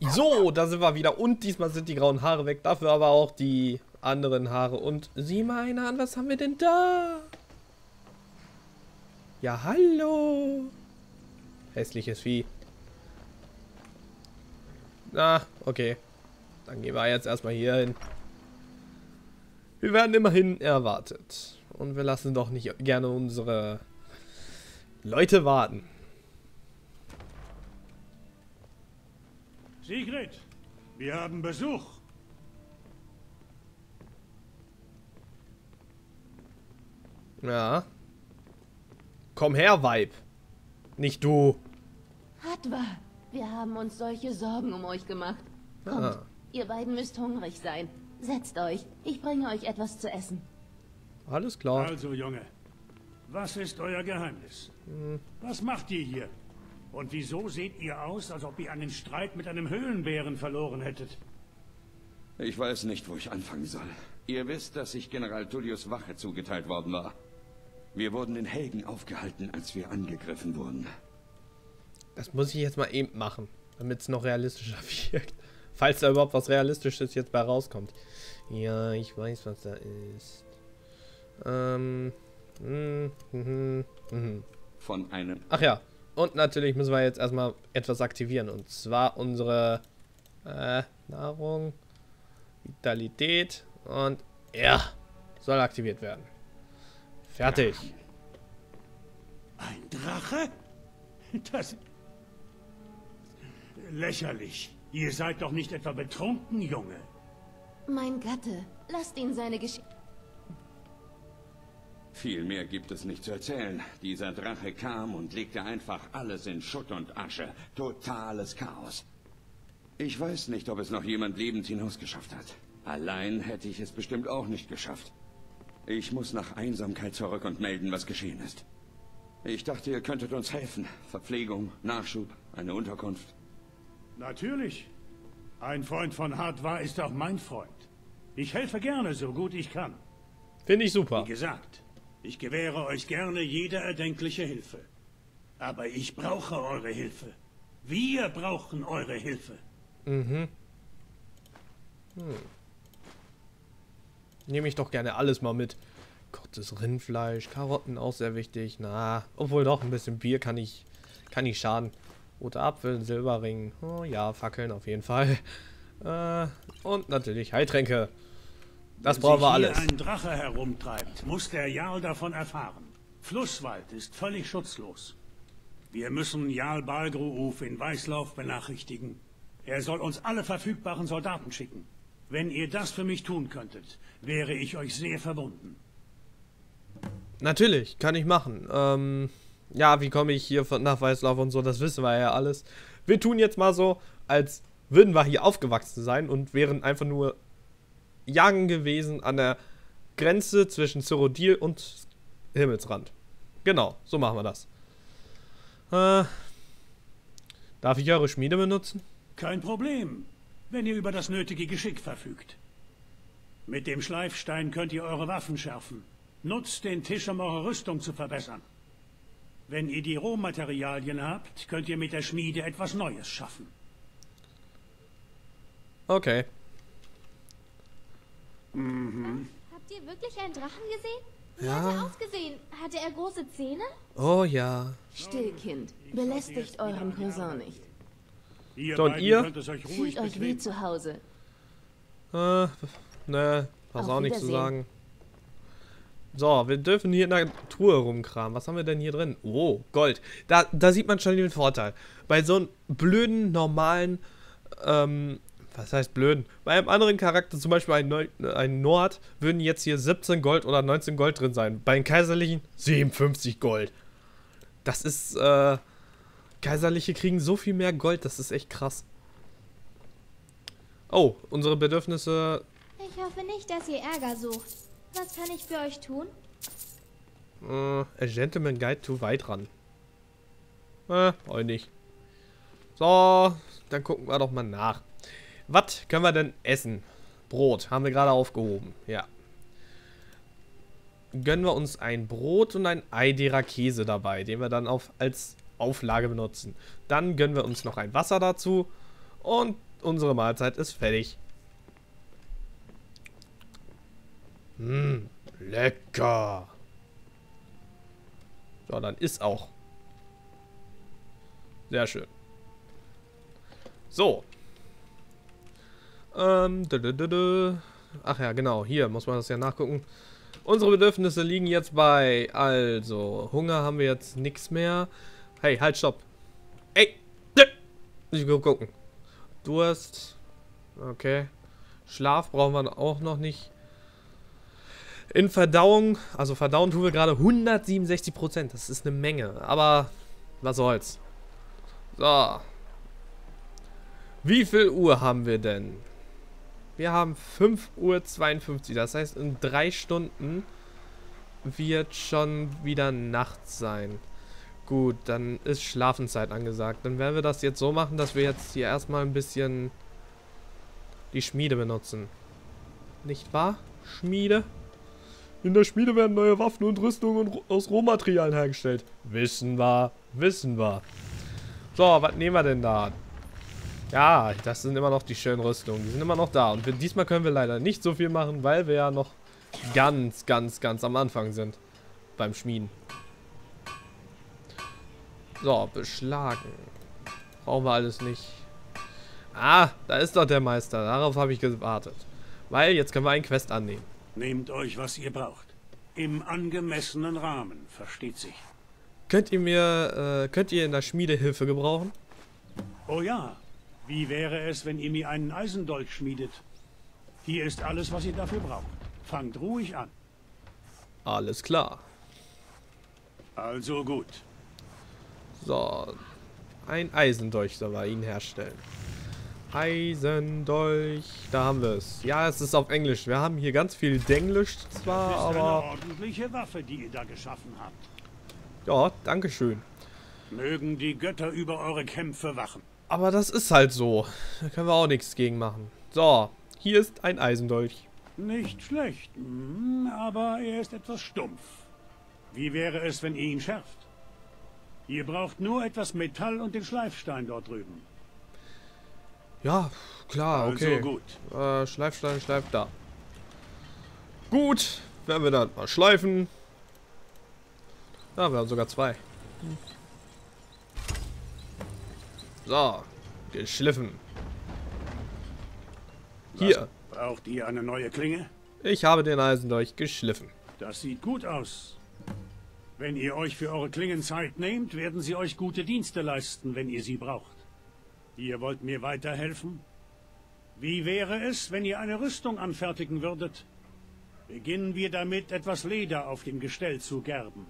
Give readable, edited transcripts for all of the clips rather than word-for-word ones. So, da sind wir wieder. Und diesmal sind die grauen Haare weg. Dafür aber auch die anderen Haare. Und sieh mal einer an, was haben wir denn da? Ja, hallo. Hässliches Vieh. Na, okay. Dann gehen wir jetzt erstmal hier hin. Wir werden immerhin erwartet. Und wir lassen doch nicht gerne unsere Leute warten. Sigrid, wir haben Besuch. Ja. Komm her, Weib. Nicht du. Hatwa, wir haben uns solche Sorgen um euch gemacht. Kommt, ihr beiden müsst hungrig sein. Setzt euch, ich bringe euch etwas zu essen. Alles klar. Also, Junge, was ist euer Geheimnis? Was macht ihr hier? Und wieso seht ihr aus, als ob ihr einen Streit mit einem Höhlenbären verloren hättet? Ich weiß nicht, wo ich anfangen soll. Ihr wisst, dass ich General Tullius Wache zugeteilt worden war. Wir wurden in Helgen aufgehalten, als wir angegriffen wurden. Das muss ich jetzt mal eben machen, damit es noch realistischer wirkt. Falls da überhaupt was Realistisches jetzt bei rauskommt. Ja, ich weiß, was da ist. Von einem... Ach ja. Und natürlich müssen wir jetzt erstmal etwas aktivieren. Und zwar unsere Nahrung, Vitalität und ja, soll aktiviert werden. Fertig. Ein Drache? Das... Lächerlich. Ihr seid doch nicht etwa betrunken, Junge. Mein Gatte, lasst ihn seine Geschichte... Viel mehr gibt es nicht zu erzählen. Dieser Drache kam und legte einfach alles in Schutt und Asche. Totales Chaos. Ich weiß nicht, ob es noch jemand lebend hinausgeschafft hat. Allein hätte ich es bestimmt auch nicht geschafft. Ich muss nach Einsamkeit zurück und melden, was geschehen ist. Ich dachte, ihr könntet uns helfen. Verpflegung, Nachschub, eine Unterkunft. Natürlich. Ein Freund von Hartwar ist auch mein Freund. Ich helfe gerne, so gut ich kann. Finde ich super. Wie gesagt... Ich gewähre euch gerne jede erdenkliche Hilfe. Aber ich brauche eure Hilfe. Wir brauchen eure Hilfe. Nehme ich doch gerne alles mal mit. Gottes Rindfleisch, Karotten auch sehr wichtig. Na, obwohl doch ein bisschen Bier kann nicht schaden. Rote Apfel, Silberring. Oh ja, Fackeln auf jeden Fall. Und natürlich Heiltränke. Das brauchen wir alles. Wenn ein Drache herumtreibt, muss der Jarl davon erfahren. Flusswald ist völlig schutzlos. Wir müssen Jarl Balgruuf in Weißlauf benachrichtigen. Er soll uns alle verfügbaren Soldaten schicken. Wenn ihr das für mich tun könntet, wäre ich euch sehr verbunden. Natürlich, kann ich machen. Ja, wie komme ich hier nach Weißlauf und so, das wissen wir ja alles. Wir tun jetzt mal so, als würden wir hier aufgewachsen sein und wären einfach nur... Jagen gewesen an der Grenze zwischen Cyrodyl und Himmelsrand. Genau, so machen wir das. Darf ich eure Schmiede benutzen? Kein Problem, wenn ihr über das nötige Geschick verfügt. Mit dem Schleifstein könnt ihr eure Waffen schärfen. Nutzt den Tisch, um eure Rüstung zu verbessern. Wenn ihr die Rohmaterialien habt, könnt ihr mit der Schmiede etwas Neues schaffen. Okay. Habt ihr wirklich einen Drachen gesehen? Wie hat er ausgesehen? Hatte er große Zähne? Oh ja. Still, Kind. Belästigt euren Cousin nicht. Und ihr? Fühlt euch wie zu Hause. Ne, was auch nicht zu sagen. So, wir dürfen hier in der Truhe rumkramen. Was haben wir denn hier drin? Oh, Gold. Da sieht man schon den Vorteil. Bei so einem blöden, normalen, was heißt blöd? Bei einem anderen Charakter, zum Beispiel ein Nord, würden jetzt hier 17 Gold oder 19 Gold drin sein. Bei den Kaiserlichen 57 Gold. Das ist, Kaiserliche kriegen so viel mehr Gold, das ist echt krass. Oh, unsere Bedürfnisse... Ich hoffe nicht, dass ihr Ärger sucht. Was kann ich für euch tun? A Gentleman Guide to Weitrand. Heute nicht. So, dann gucken wir doch mal nach. Was können wir denn essen? Brot, haben wir gerade aufgehoben. Ja. Gönnen wir uns ein Brot und ein Eidera-Käse dabei, den wir dann als Auflage benutzen. Dann gönnen wir uns noch ein Wasser dazu. Und unsere Mahlzeit ist fertig. Lecker. So, dann isst auch. Sehr schön. So. Ach ja, genau. Hier muss man das ja nachgucken. Unsere Bedürfnisse liegen jetzt bei... Also, Hunger haben wir jetzt nichts mehr. Hey, halt, stopp. Ey. Ich will gucken. Durst. Okay. Schlaf brauchen wir auch noch nicht. In Verdauung. Also, verdauen tun wir gerade 167%. Das ist eine Menge. Aber was soll's. So. Wie viel Uhr haben wir denn? Wir haben 5:52 Uhr. Das heißt, in 3 Stunden wird schon wieder Nacht sein. Gut, dann ist Schlafenszeit angesagt. Dann werden wir das jetzt so machen, dass wir jetzt hier erstmal ein bisschen die Schmiede benutzen. Nicht wahr? Schmiede? In der Schmiede werden neue Waffen und Rüstungen aus Rohmaterialien hergestellt. Wissen wir, wissen wir. So, was nehmen wir denn da? Ja, das sind immer noch die schönen Rüstungen. Die sind immer noch da. Und diesmal können wir leider nicht so viel machen, weil wir ja noch ganz am Anfang sind. Beim Schmieden. So, beschlagen. Brauchen wir alles nicht. Ah, da ist doch der Meister. Darauf habe ich gewartet. Weil jetzt können wir einen Quest annehmen. Nehmt euch, was ihr braucht. Im angemessenen Rahmen, versteht sich. Könnt ihr in der Schmiede Hilfe gebrauchen? Oh ja. Wie wäre es, wenn ihr mir einen Eisendolch schmiedet? Hier ist alles, was ihr dafür braucht. Fangt ruhig an. Alles klar. Also gut. So. Ein Eisendolch soll man ihn herstellen. Eisendolch. Da haben wir es. Ja, es ist auf Englisch. Wir haben hier ganz viel Denglisch zwar, das ist aber... eine ordentliche Waffe, die ihr da geschaffen habt. Ja, danke schön. Mögen die Götter über eure Kämpfe wachen. Aber das ist halt so. Da können wir auch nichts gegen machen. So, hier ist ein Eisendolch. Nicht schlecht, aber er ist etwas stumpf. Wie wäre es, wenn ihr ihn schärft? Ihr braucht nur etwas Metall und den Schleifstein dort drüben. Ja, klar, okay. Also gut. Schleifstein, Schleif da. Gut, werden wir dann mal schleifen. Ja, wir haben sogar 2. So, geschliffen. Hier. Braucht ihr eine neue Klinge? Ich habe den Eisendolch geschliffen. Das sieht gut aus. Wenn ihr euch für eure Klingen Zeit nehmt, werden sie euch gute Dienste leisten, wenn ihr sie braucht. Ihr wollt mir weiterhelfen? Wie wäre es, wenn ihr eine Rüstung anfertigen würdet? Beginnen wir damit, etwas Leder auf dem Gestell zu gerben.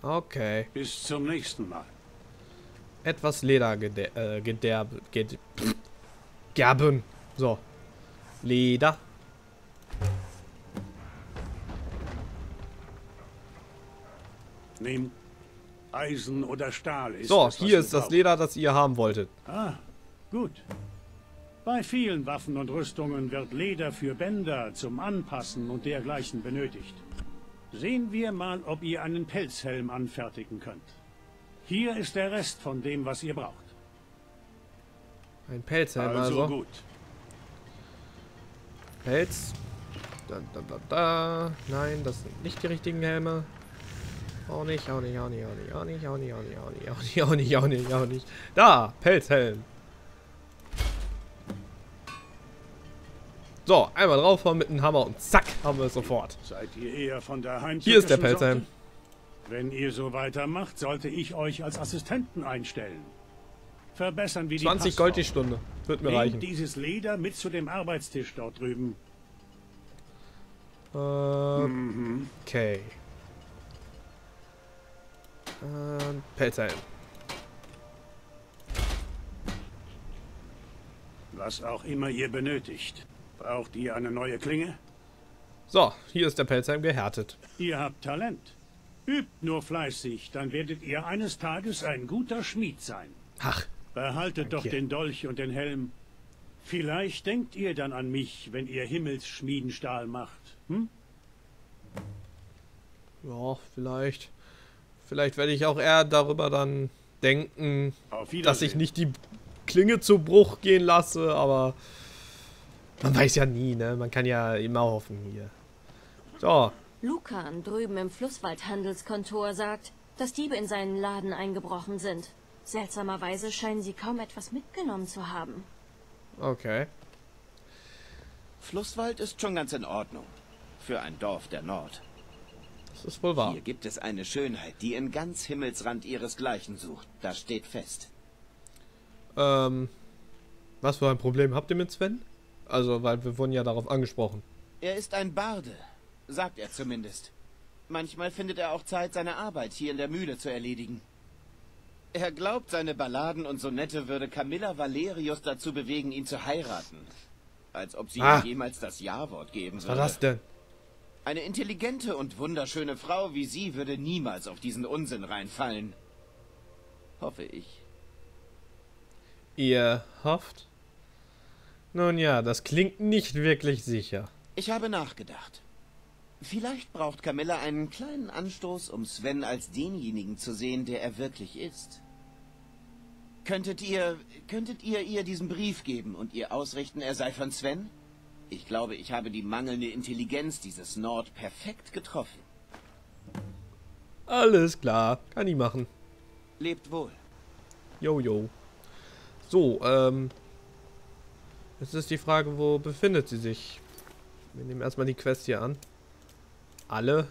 Okay. Bis zum nächsten Mal. Etwas Leder gerben. So. Leder. Nehmt Eisen oder Stahl. Ist so, das, hier ist das Leder, das ihr haben wolltet. Ah, gut. Bei vielen Waffen und Rüstungen wird Leder für Bänder zum Anpassen und dergleichen benötigt. Sehen wir mal, ob ihr einen Pelzhelm anfertigen könnt. Hier ist der Rest von dem, was ihr braucht. Ein Pelzhelm also. Also gut. Pelz. Nein, das sind nicht die richtigen Helme. Auch nicht. Da, Pelzhelm. So, einmal drauf mit einem Hammer und zack, haben wir es sofort. Seid ihr eher von der Heimtückischen Sorte? Hier ist der Pelzhelm. Wenn ihr so weitermacht, sollte ich euch als Assistenten einstellen. Verbessern wir die 20 Gold die Stunde. Wird mir reichen. Nehmt dieses Leder mit zu dem Arbeitstisch dort drüben. Okay. Pelzhelm. Was auch immer ihr benötigt. Braucht ihr eine neue Klinge? So, hier ist der Pelzhelm gehärtet. Ihr habt Talent. Übt nur fleißig, dann werdet ihr eines Tages ein guter Schmied sein. Ach. Behaltet doch den Dolch und den Helm. Vielleicht denkt ihr dann an mich, wenn ihr Himmelsschmiedenstahl macht. Hm? Ja, vielleicht. Vielleicht werde ich auch eher darüber dann denken, dass ich nicht die Klinge zu Bruch gehen lasse, aber man weiß ja nie, ne? Man kann ja immer hoffen hier. So. Lukan drüben im Flusswaldhandelskontor sagt, dass Diebe in seinen Laden eingebrochen sind. Seltsamerweise scheinen sie kaum etwas mitgenommen zu haben. Okay. Flusswald ist schon ganz in Ordnung. Für ein Dorf der Nord. Das ist wohl wahr. Hier gibt es eine Schönheit, die in ganz Himmelsrand ihresgleichen sucht. Das steht fest. Was für ein Problem habt ihr mit Sven? Also, weil wir wurden ja darauf angesprochen. Er ist ein Barde, sagt er zumindest. Manchmal findet er auch Zeit, seine Arbeit hier in der Mühle zu erledigen. Er glaubt, seine Balladen und Sonette würde Camilla Valerius dazu bewegen, ihn zu heiraten. Als ob sie ihm jemals das Ja-Wort geben würde. Was war das denn? Eine intelligente und wunderschöne Frau wie sie würde niemals auf diesen Unsinn reinfallen. Hoffe ich. Ihr hofft? Nun ja, das klingt nicht wirklich sicher. Ich habe nachgedacht. Vielleicht braucht Camilla einen kleinen Anstoß, um Sven als denjenigen zu sehen, der er wirklich ist. Könntet ihr ihr diesen Brief geben und ihr ausrichten, er sei von Sven? Ich glaube, ich habe die mangelnde Intelligenz dieses Nord perfekt getroffen. Alles klar, kann ich machen. Lebt wohl. Jojo. So, jetzt ist die Frage, wo befindet sie sich? Wir nehmen erstmal die Quest hier an. Alle.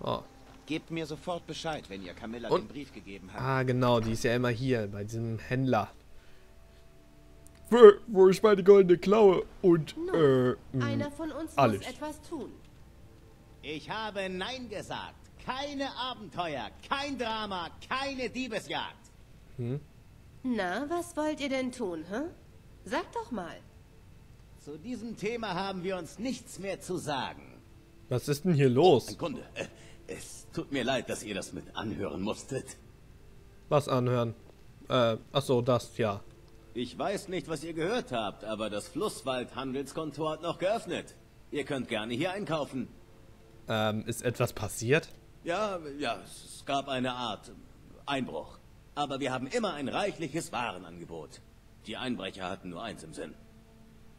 Oh. Gebt mir sofort Bescheid, wenn ihr Camilla den Brief gegeben habt. Ah, genau, die ist ja immer hier, bei diesem Händler. Wo ich meine goldene Klaue und, einer von uns alles. Muss etwas tun. Ich habe Nein gesagt. Keine Abenteuer, kein Drama, keine Diebesjagd. Hm? Na, was wollt ihr denn tun, hä? Sagt doch mal. Zu diesem Thema haben wir uns nichts mehr zu sagen. Was ist denn hier los? Ein Kunde, es tut mir leid, dass ihr das mit anhören musstet. Was anhören? Achso, das, ja. Ich weiß nicht, was ihr gehört habt, aber das Flusswaldhandelskontor hat noch geöffnet. Ihr könnt gerne hier einkaufen. Ist etwas passiert? Ja, es gab eine Art Einbruch. Aber wir haben immer ein reichliches Warenangebot. Die Einbrecher hatten nur eins im Sinn.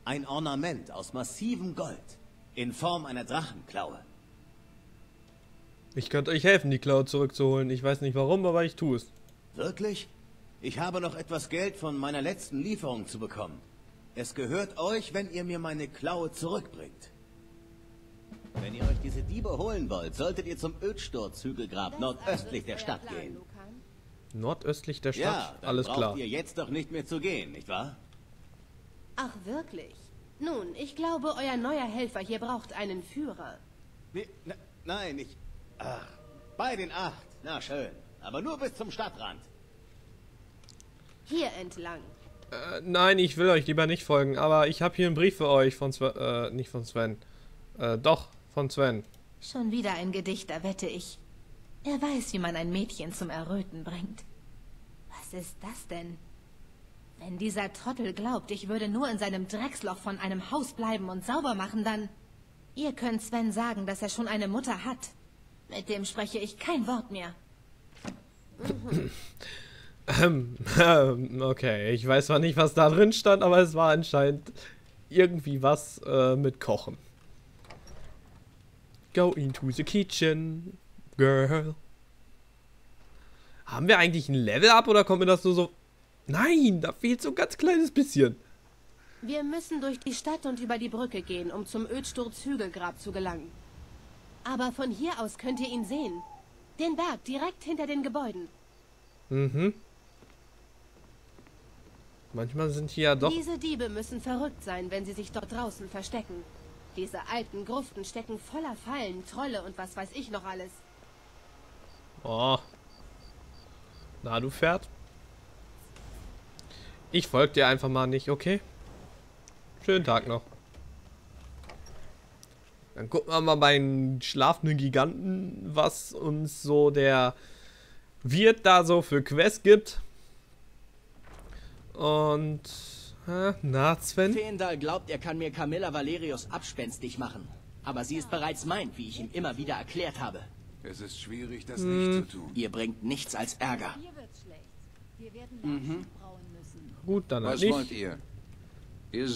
Ein Ornament aus massivem Gold in Form einer Drachenklaue. Ich könnte euch helfen, die Klaue zurückzuholen. Ich weiß nicht warum, aber ich tue es. Wirklich? Ich habe noch etwas Geld von meiner letzten Lieferung zu bekommen. Es gehört euch, wenn ihr mir meine Klaue zurückbringt. Wenn ihr euch diese Diebe holen wollt, solltet ihr zum Ödsturz-Hügelgrab nordöstlich der Stadt gehen. Nordöstlich der Stadt? Ja, alles klar. Braucht ihr jetzt doch nicht mehr zu gehen, nicht wahr? Ach, wirklich? Nun, ich glaube, euer neuer Helfer hier braucht einen Führer. Nee, nein, ich... Ach, bei den 8. Na schön. Aber nur bis zum Stadtrand. Hier entlang. Nein, ich will euch lieber nicht folgen, aber ich habe hier einen Brief für euch von Sven... nicht von Sven. Doch, von Sven. Schon wieder ein Gedicht, da wette ich. Er weiß, wie man ein Mädchen zum Erröten bringt. Was ist das denn? Wenn dieser Trottel glaubt, ich würde nur in seinem Drecksloch von einem Haus bleiben und sauber machen, dann... Ihr könnt Sven sagen, dass er schon eine Mutter hat. Mit dem spreche ich kein Wort mehr. Okay, ich weiß zwar nicht, was da drin stand, aber es war anscheinend irgendwie was mit Kochen. Go into the kitchen, girl. Haben wir eigentlich ein Level-Up oder kommen wir das nur so... Nein, da fehlt so ein ganz kleines bisschen. Wir müssen durch die Stadt und über die Brücke gehen, um zum Ödsturz-Hügelgrab zu gelangen. Aber von hier aus könnt ihr ihn sehen. Den Berg direkt hinter den Gebäuden. Mhm. Manchmal sind hier ja doch... Diese Diebe müssen verrückt sein, wenn sie sich dort draußen verstecken. Diese alten Gruften stecken voller Fallen, Trolle und was weiß ich noch alles. Oh. Na, du Pferd. Ich folge dir einfach mal nicht, okay? Schönen Tag noch. Dann gucken wir mal beim schlafenden Giganten, was uns so der Wirt da so für Quest gibt. Und... na, Sven? Feendal glaubt, er kann mir Camilla Valerius abspenstig machen. Aber sie ist bereits mein, wie ich ihm immer wieder erklärt habe. Es ist schwierig, das nicht zu tun. Ihr bringt nichts als Ärger. Wir werden Nachschub brauen müssen. Gut, dann. Was wollt ihr? Ihr